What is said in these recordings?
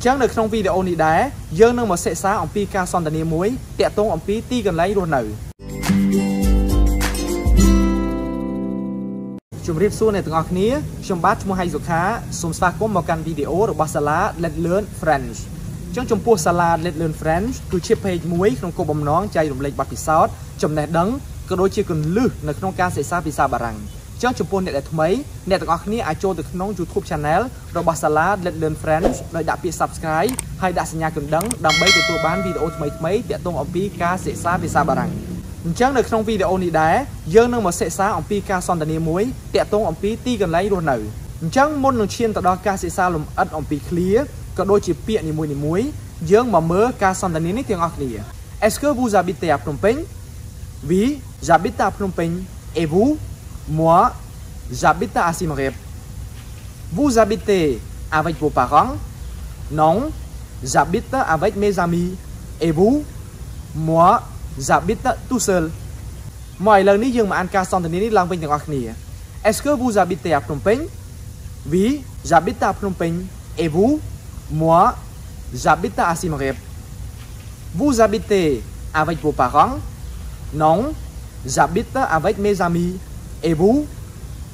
Chẳng được trong video này đá, dân nâng một sẽ xá ông pi ca son tàn niêm muối, tẹt tông ông pi ti gần lấy luôn nở. Chúng rip xuống này từng học ní, chúng bắt mua hai dục khá, chúng ta có một căn video được ba salad lật lớn French. Trong chúng pua salad lật lớn French, cứ chia page muối trong cô bầm nón chay đồng lệch bạc bị sót, chấm nẹt đắng, cứ đối chia cần lư là trong ca sẽ xa bị xa bà rằng. Trong chúng pua nẹt là thứ mấy, nẹt từng học ní ai cho được nón YouTube channel, rồi ba salad lật lớn French, rồi đã bị subscribe, hay đã xây nhà cần đắng, đăng bấy tụi bán video mấy để tôn ông pi ca sẽ xa bị xa bà rằng. Chẳng được trong video này đá, dân nâng một sẽ xá ông pi ca son tàn niêm muối, tẹt tông ông pi ti gần lấy luôn nở. Chẳng môn đường chiên tại đó ca sẽ xa lùm ất ông pi clear, có đôi chỉ biện như muối, dương mà mơ ca son tàn niêm này tiếng ọc nỉa. Est-ce que vous habitez à Phnom Penh? Oui, j'habite à Phnom Penh. Et vous? Moi, j'habite à Siem Reap. Vous habitez avec vos parents? Non, j'habite avec mes amis. Et vous? Moi, j'habite tout seul. Mọi lần ní dương mà ăn ca son tàn niêm này lang vinh tiếng ọc nỉa. Est-ce que vous habitez à Phnom Penh? Oui, j'habite à Phnom Penh. Et vous? Moi, j'habite à Siem Reap. Vous habitez avec vos parents? Non, j'habite avec mes amis. Et vous?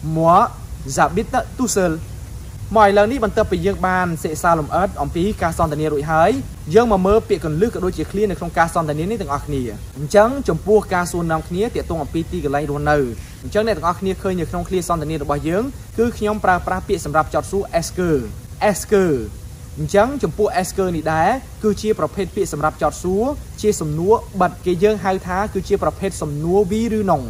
Moi, j'habite tout seul. Mọi lần ní bận tập về dương ban sẽ xa lùm ớt ông phí ca son tàn niêm rụi hái. Dương mà mơ bị cần lư cả đôi chỉ clear này không ca son tàn niêm này từng ọc nỉa. Chẳng chấm pua ca son nằm kia tiệt tung ông phí ti cái lấy đồ nở. Chẳng này từng ọc nỉa khơi như không clear son tàn niêm được bao dương. Cứ khi ông pra bị sầm rập chọt su esker. Chẳng chấm pua esker này đá. Cứ chiaประเภท bị sầm rập chọt su chia sầm núa bật cái dương hai thá cứ chiaประเภท sầm núa vi rư nòng.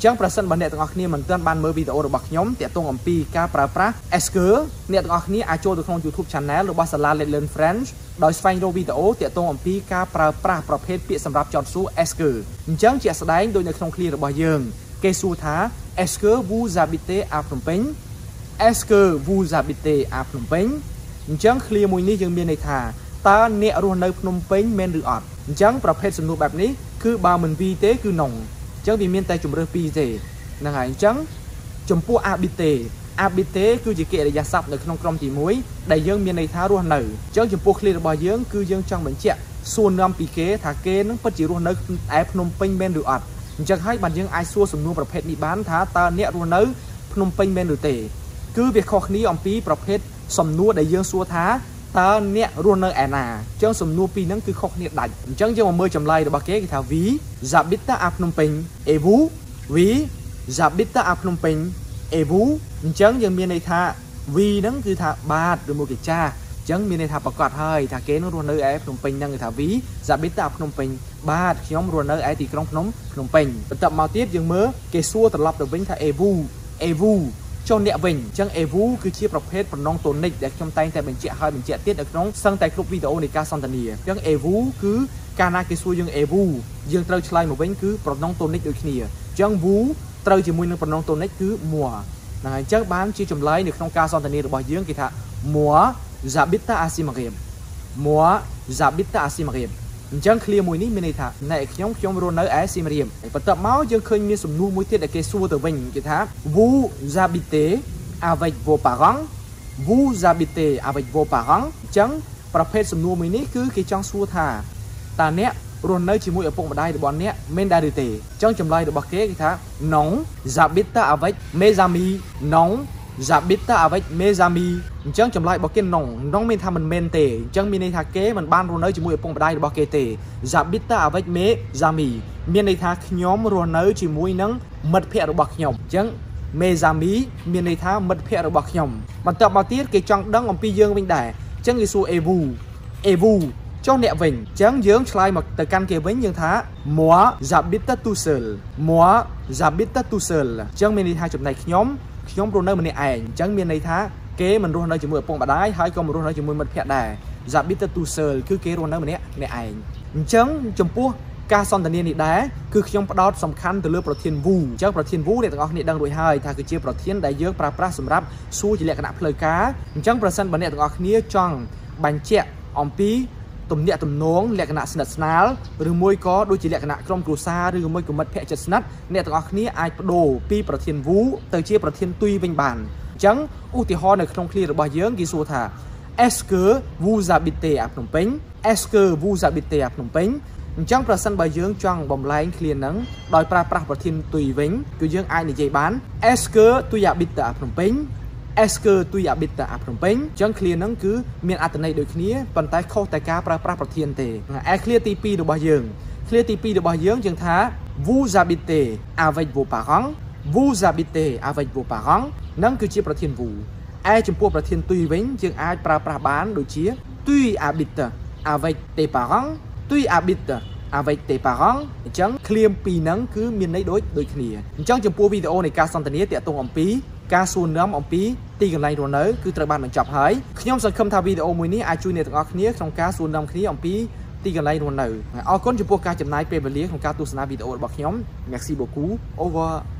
Chẳngประเสริฐบันเนตของนี่มันเตือนบันเมื่อวีดีโอระบักย้อมแต่ตรงอัมพีกาปราปราเอสเกอร์เนตของนี่อาโจตัวของ YouTube Channel หรือว่าสลาเลนเลนเฟรนช์โดยสไฟน์โรวีดีโอแต่ตรงอัมพีกาปราปราประเภทเปียสำหรับจอดสู้เอสเกอร์จังเจียสไลด์โดยในคลองคลีระบักยืงเกสูท้าเอสเกอร์วูซาบิเตอาพนมเปญเอสเกอร์วูซาบิเตอาพนมเปญจังคลีมวยนี่ยังมีในท่าตาเนอรูนในพนมเปญเมนหรืออดจังประเภทสนุกแบบนี้คือบาเหมือนวีเตคือหนงchẳng vì miền tây chúng rơi pi dễ, nàng hải trắng, chúng pua abite cứ chỉ kệ là giả sập được trong công thì muối, đại dương miền này thá ruộng nở, chẳng chúng pua clear bao dương cứ dương trong bánh chè, xuân năm pi kế thả kế nó phát chỉ ruộng nở, ai Phnom Penh bên được ọt, chẳng hay bản dương ai xua sủng nuôngประเภท bị bán thá ta nẹt ruộng nở, Phnom Penh bên được tệ, cứ việc khó ní ông piประเภท sủng nuông đại dương xua thá ta nẹt ruộng nở ẻn à, chẳng sủng nuông pi nắng cứ khó nẹt đành, chẳng chẳng mà mơ chầm lai được ba kế thì thả ví. J'habite à Phnom Penh. Et vous? Oui, j'habite à Phnom Penh. Et vous? Chẳng dân miền này thà vì nắng cứ thà bạt được một cái cha chẳng miền này thà bạc quạt hơi thà kế nó ruồn nơi ấy Phnom Penh năng người thà ví j'habite à Phnom Penh bạt khi ông ruồn nơi ấy thì con nóng Phnom Penh tập màu tiếp dân mớ cái xua tập lập được vĩnh thà et vous cho nẹt vĩnh chẳng et vous cứ chiaประเภท phần nông tồn nịch để trong tay tại mình chẹt hơi mình chẹt tiết được nóng sang tại club video này ca son tàn nìa chẳng et vous cứ Kana cái suy dương evu dương trâu chơi một bánh cứ pronoun tonic được nè chẳng vú trâu chỉ muốn pronoun tonic cứ mùa này chắc bán chỉ trồng lấy được trong ca son tàn niêm được bao dương kỳ thà mùa zabita asimagem mùa zabita asimagem chẳng clear mùi ní mình này thà này khi ông rồi nói asimagem và tập máu dương khơi miếng sủng nu mối tiết để cái suy từ vinh kỳ thà vú zabite avec vos parents vú zabite avec vos parents chẳngประเภทสำนวนมวยนี้คือกี่จังสัวธาta nè luôn nơi chỉ mũi ở vùng mà đai được bọn nè men đai được tề trong chấm lai được bạc kế cái thá nóng giả biết ta avec mes amis nóng giả biết ta avec mes amis trong chấm lai bạc kế nóng men tham mình men tề trong miền này thá kế mình ban luôn nơi chỉ mũi ở vùng mà đai được bạc kế tề giả biết ta avec mes amis miền này thá nhóm luôn nơi chỉ mũi nắng mật phe được bạc nhộng chẳng mes amis miền này thá mật phe được bạc nhộng bản tập bao tiết cái trong đăng ông pi dương bên đài chẳng người xu evu cho nẹ vịnh chẳng dưỡng slide mặc từ căn kia vĩnh dương thá múa zabita tusel chẳng miền này hai chục này nhóm run nơi mình này ảnh chẳng miền này thá kế mình run nơi chỉ mười pong bả đái hai con mình run nơi chỉ mười mật phẹt đài zabita tusel cứ kế run nơi mình này ảnh chẳng chấm pua ca son tàn niêm này đá cứ khi ông đót sầm khăn từ lứaประเทศวูจากประเทศวูเนี่ยต่างออกเนี่ยดังรวยหายถ้าคือเชียประเทศได้เยอะปราปราสำรับสู้จีเละขนาดเพลยกาจังประเทศบันเนี่ยต่างออกเนี่ยจังบันเจ็บอมปีตุ่มเนี่ยตุ่มน้องเละขนาดสนัดสนาลหรือมวยก็โดยจีเละขนาดกลมกลัวซาหรือมวยกลุ่มมัดแพะจัดสนัดเนี่ยต่างออกเนี่ยไอ้โดปีประเทศวูเตยเชียประเทศตุยเป็นบานจังอุติฮอในคลองคลีหรือบ่อเยื้องกีซูธา Est-ce que vous habitez à Phnom Penh? Est-ce que vous habitez à Phnom Penh? Chẳng phần sân bởi dưỡng chọn bóng lãnh khliên nắng đòi pra pra vật thiên tùy vĩnh cứ dưỡng ai này dạy bán. Est-ce que tu habite à Phnom Penh? Est-ce que tu habite à Phnom Penh? Chẳng khliên nắng cứ miền át này được khí phần tay khô tay cá pra pra vật thiên tề. Ai khliên tipi được bỏ dưỡng? Khliên tipi được bỏ dưỡng chẳng thá vous habitez avec vos parents. Vous habitez avec vos parents. Nắng cứ chia vật thiên vụ. Ai chùm pua vật thiên tùy vĩnh dưỡng ai pra pra bán đối chia. Tu habite avec tes parents. Tuy habite avec tes parents chẳng khliêm pi nắng cứ miền đấy đối kia chẳng chừng pua video này ca san tania tiệt tung ông pí ca xuân nấm ông pí ti gần này rồi nới cứ trai ban mình chọc hỡi nhóm sơn khâm thao video mới ní ai chui nè tặng ông kia trong ca xuân nấm kia ông pí ti gần này rồi nới ở con chừng pua ca chấm nái pe về lý trong ca tu sna video bạc nhóm merci beaucoup over.